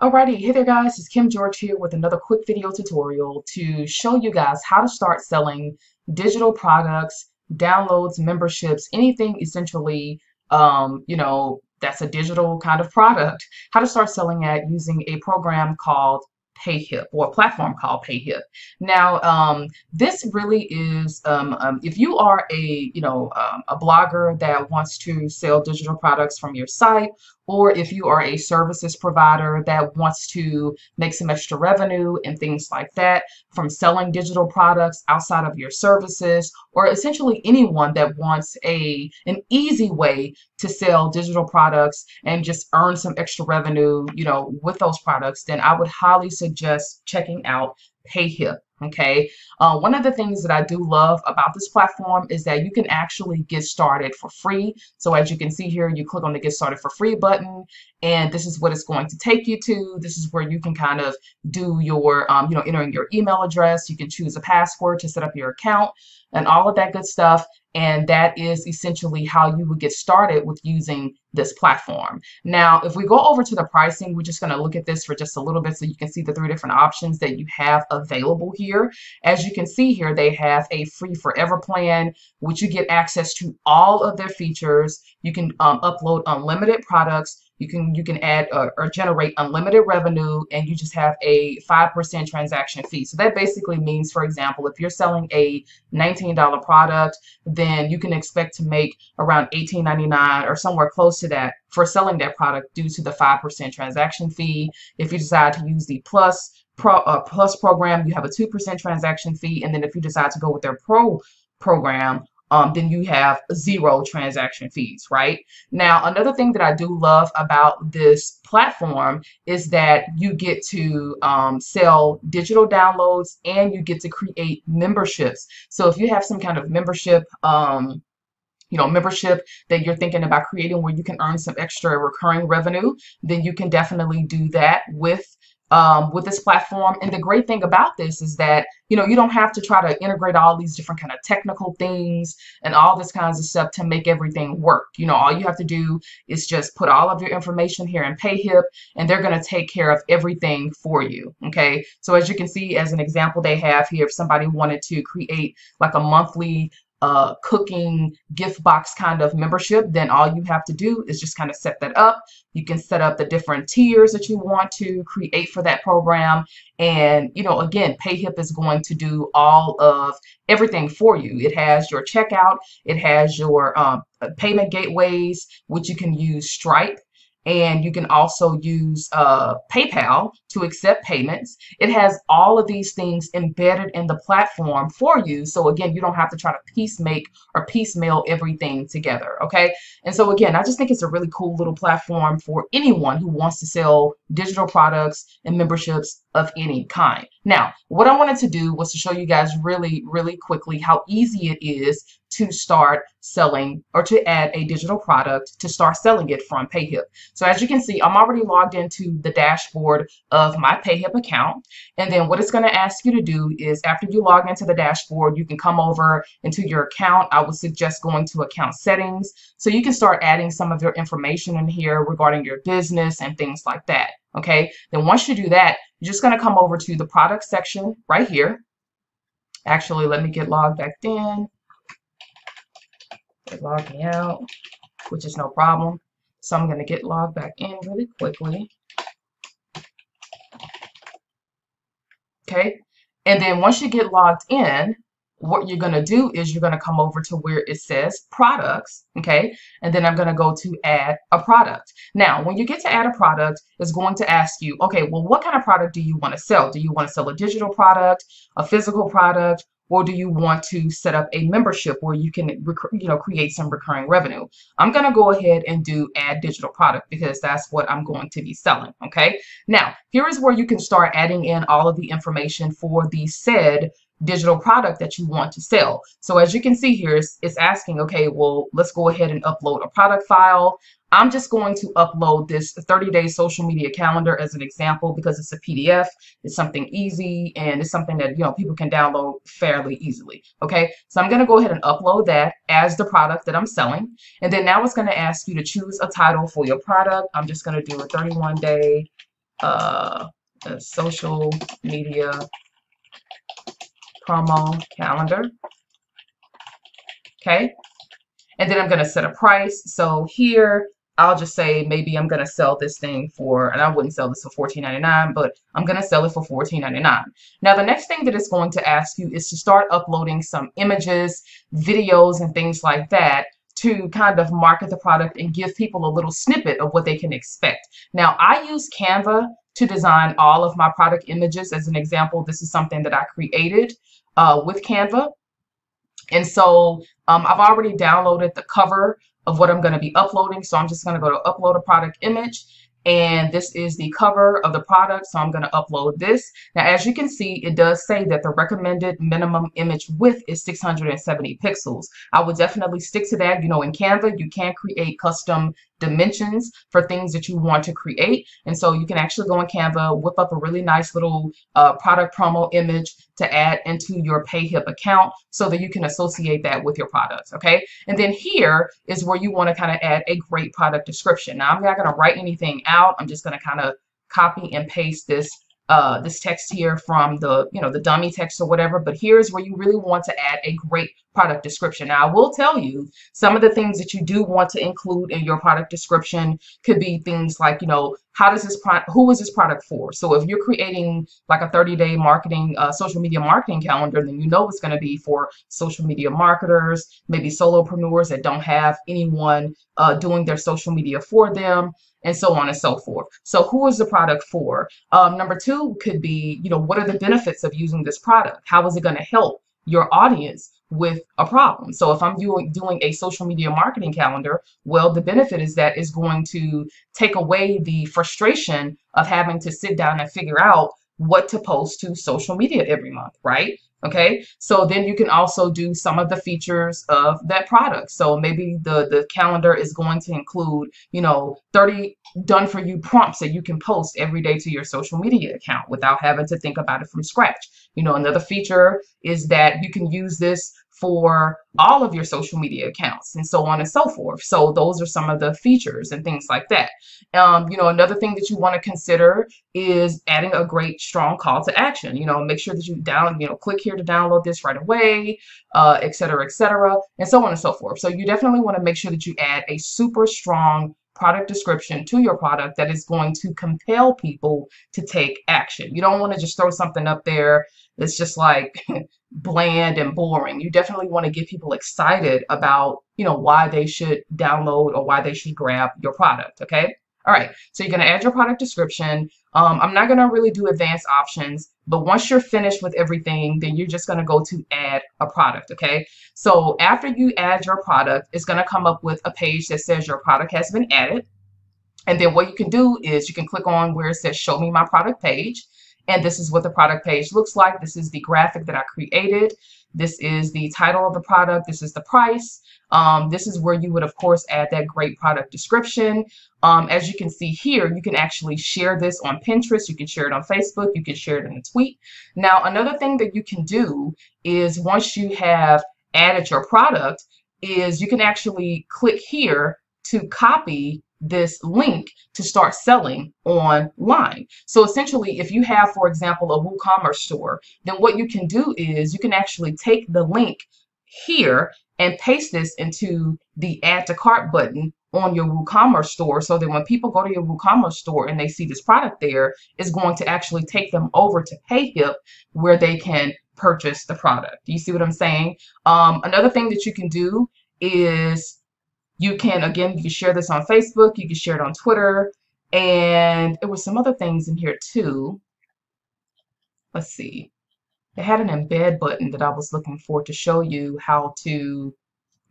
Alrighty, hey there guys, it's Kim George here with another quick video tutorial to show you guys how to start selling digital products, downloads, memberships, anything essentially, that's a digital kind of product, how to start selling it using a program called Payhip, or a platform called Payhip. Now, this really is, if you are a blogger that wants to sell digital products from your site, or if you are a services provider that wants to make some extra revenue and things like that from selling digital products outside of your services, or essentially anyone that wants an easy way to sell digital products and just earn some extra revenue, with those products, then I would highly suggest checking out Payhip. Okay. One of the things that I do love about this platform is that you can actually get started for free. So as you can see here, you click on the Get Started for Free button, and this is what it's going to take you to. This is where you can kind of do your, entering your email address. You can choose a password to set up your account and all of that good stuff. And that is essentially how you would get started with using this platform. Now, if we go over to the pricing, we're just going to look at this for just a little bit so you can see the three different options that you have available here. As you can see here, they have a free forever plan, which you get access to all of their features. You can upload unlimited products. You can add or generate unlimited revenue, and you just have a 5% transaction fee. So that basically means, for example, if you're selling a $19 product, then you can expect to make around $18.99 or somewhere close to that for selling that product due to the 5% transaction fee. If you decide to use the Plus program, you have a 2% transaction fee. And then if you decide to go with their Pro program, then you have zero transaction fees, right? Now, another thing that I do love about this platform is that you get to sell digital downloads, and you get to create memberships. So if you have some kind of membership, membership that you're thinking about creating where you can earn some extra recurring revenue, then you can definitely do that with this platform. And the great thing about this is that, you don't have to try to integrate all these different kind of technical things and all this kinds of stuff to make everything work. All you have to do is just put all of your information here in Payhip, and they're going to take care of everything for you. Okay. So as you can see, as an example, they have here, if somebody wanted to create like a monthly cooking gift box kind of membership, then all you have to do is just kind of set that up. You can set up the different tiers that you want to create for that program. And, again, Payhip is going to do all of everything for you. It has your checkout. It has your payment gateways, which you can use Stripe. And you can also use PayPal to accept payments. It has all of these things embedded in the platform for you. So again, you don't have to try to piecemeal everything together, okay? And so again, I just think it's a really cool little platform for anyone who wants to sell digital products and memberships of any kind. Now, what I wanted to do was to show you guys really, really quickly how easy it is to start selling or to add a digital product to start selling it from Payhip. So as you can see, I'm already logged into the dashboard of my Payhip account. And then what it's going to ask you to do is, after you log into the dashboard, you can come over into your account. I would suggest going to account settings so you can start adding some of your information in here regarding your business and things like that. Okay. Then once you do that, you're just going to come over to the product section right here. Actually, let me get logged back in. Log me out, which is no problem. So I'm going to get logged back in really quickly. Okay. And then once you get logged in, what you're going to do is you're going to come over to where it says products. Okay. And then I'm going to go to add a product. Now, when you get to add a product, it's going to ask you, okay, well, what kind of product do you want to sell? Do you want to sell a digital product, a physical product, or do you want to set up a membership where you can create some recurring revenue? I'm going to go ahead and do add digital product because that's what I'm going to be selling. Okay. Now, here is where you can start adding in all of the information for the said digital product that you want to sell. So as you can see here, it's asking, okay, well, let's go ahead and upload a product file. I'm just going to upload this 30-day social media calendar as an example because it's a PDF. It's something easy, and it's something that people can download fairly easily. Okay, so I'm going to go ahead and upload that as the product that I'm selling. And then now it's going to ask you to choose a title for your product. I'm just going to do a 31-day a social media promo calendar. Okay. And then I'm going to set a price. So here, I'll just say maybe I'm going to sell this thing for, and I wouldn't sell this for $14.99, but I'm going to sell it for $14.99. Now, the next thing that it's going to ask you is to start uploading some images, videos, and things like that to kind of market the product and give people a little snippet of what they can expect. Now, I use Canva to design all of my product images. As an example, this is something that I created with Canva. And so I've already downloaded the cover of what I'm going to be uploading. So I'm just going to go to upload a product image. And this is the cover of the product. So I'm going to upload this. Now, as you can see, it does say that the recommended minimum image width is 670 pixels. I would definitely stick to that. You know, in Canva, you can create custom dimensions for things that you want to create. And so you can actually go in Canva, whip up a really nice little product promo image to add into your Payhip account so that you can associate that with your products. Okay. And then here is where you want to kind of add a great product description. Now I'm not going to write anything out. I'm just going to kind of copy and paste this this text here from the, you know, the dummy text or whatever, but here's where you really want to add a great product description. Now, I will tell you some of the things that you do want to include in your product description could be things like, you know, how does this product, who is this product for? So if you're creating like a 30-day marketing, social media marketing calendar, then you know it's going to be for social media marketers, maybe solopreneurs that don't have anyone doing their social media for them, and so on and so forth. So who is the product for? Number 2 could be, you know, what are the benefits of using this product? How is it going to help your audience with a problem? So if I'm doing a social media marketing calendar, well, the benefit is that it's going to take away the frustration of having to sit down and figure out what to post to social media every month, right? Okay, so then you can also do some of the features of that product. So maybe the calendar is going to include, you know, 30 done for you prompts that you can post every day to your social media account without having to think about it from scratch. You know, another feature is that you can use this for all of your social media accounts and so on and so forth. So those are some of the features and things like that. You know, another thing that you want to consider is adding a great strong call to action. You know, make sure that you click here to download this right away, et cetera, and so on and so forth. So you definitely want to make sure that you add a super strong product description to your product that is going to compel people to take action. You don't want to just throw something up there that's just like bland and boring. You definitely want to get people excited about, you know, why they should download or why they should grab your product. Okay. All right. So you're going to add your product description. I'm not going to really do advanced options, but once you're finished with everything, then you're just going to go to add a product. Okay. So after you add your product, it's going to come up with a page that says your product has been added. And then what you can do is you can click on where it says show me my product page. And this is what the product page looks like. This is the graphic that I created. This is the title of the product. This is the price. This is where you would, of course, add that great product description. As you can see here, you can actually share this on Pinterest. You can share it on Facebook. You can share it in a tweet. Now, another thing that you can do is once you have added your product is you can actually click here to copy this link to start selling online. So essentially, if you have, for example, a WooCommerce store, then what you can do is you can actually take the link here and paste this into the add to cart button on your WooCommerce store so that when people go to your WooCommerce store and they see this product there, it's going to actually take them over to Payhip where they can purchase the product. Do you see what I'm saying? Another thing that you can do is you can share this on Facebook, you can share it on Twitter, and there were some other things in here too. Let's see. They had an embed button that I was looking for to show you how to,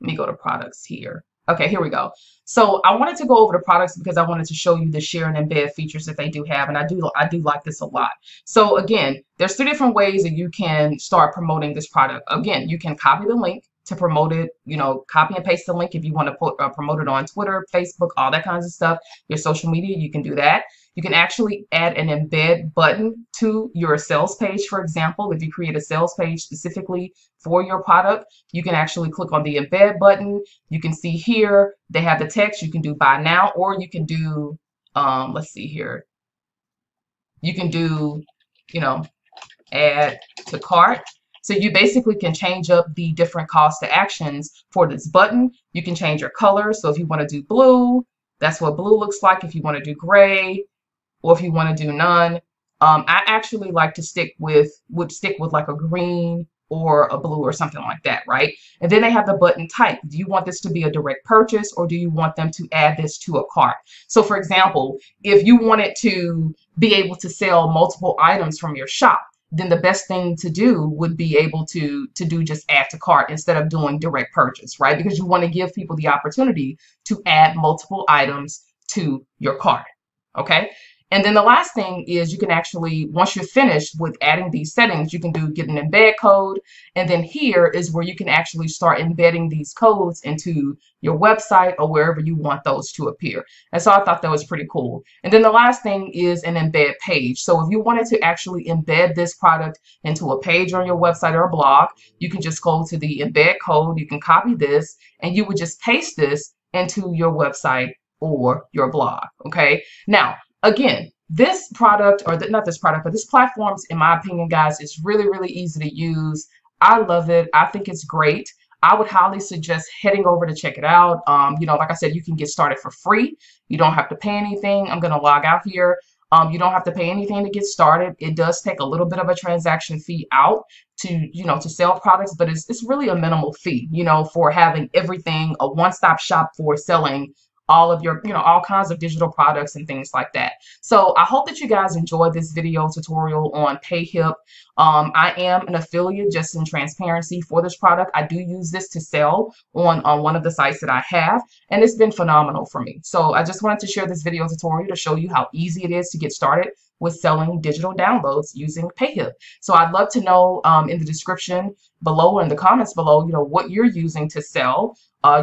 let me go to products here. Okay, here we go. So I wanted to go over the products because I wanted to show you the share and embed features that they do have. And I do like this a lot. So again, there's 3 different ways that you can start promoting this product. Again, you can copy the link to promote it, you know, copy and paste the link if you want to promote it on Twitter, Facebook, all that kinds of stuff, your social media, you can do that. You can actually add an embed button to your sales page, for example. If you create a sales page specifically for your product, you can actually click on the embed button. You can see here, they have the text, you can do buy now, or you can do, let's see here, You can do, you know, add to cart. So you basically can change up the different calls to actions for this button. You can change your color. So if you want to do blue, that's what blue looks like. If you want to do gray, or if you want to do none. I actually like to stick with like a green or a blue or something like that, right? And then they have the button type. Do you want this to be a direct purchase, or do you want them to add this to a cart? So for example, if you wanted to be able to sell multiple items from your shop, then the best thing to do would be able to do just add to cart instead of doing direct purchase, right? Because you want to give people the opportunity to add multiple items to your cart, okay? And then the last thing is you can actually, once you're finished with adding these settings, you can get an embed code. And then here is where you can actually start embedding these codes into your website or wherever you want those to appear. And so I thought that was pretty cool. And then the last thing is an embed page. So if you wanted to actually embed this product into a page on your website or a blog, you can just go to the embed code, you can copy this, and you would just paste this into your website or your blog, okay? Now, again, this product, or not this product, but this platform, in my opinion, guys, is really, really easy to use. I love it. I think it's great. I would highly suggest heading over to check it out. You know, like I said, you can get started for free. You don't have to pay anything. I'm going to log out here. You don't have to pay anything to get started. It does take a little bit of a transaction fee out to, you know, to sell products, but it's really a minimal fee, you know, for having everything, a one-stop shop for selling all of your, you know, all kinds of digital products and things like that. So I hope that you guys enjoyed this video tutorial on Payhip. I am an affiliate, just in transparency, for this product. I do use this to sell on one of the sites that I have, and it's been phenomenal for me. So I just wanted to share this video tutorial to show you how easy it is to get started with selling digital downloads using Payhip. So I'd love to know in the description below or in the comments below, you know, what you're using to sell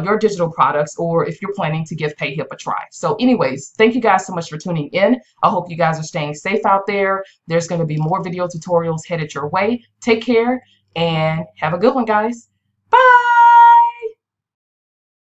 your digital products, or if you're planning to give Payhip a try. So anyways, thank you guys so much for tuning in. I hope you guys are staying safe out there. There's going to be more video tutorials headed your way. Take care and have a good one, guys. Bye.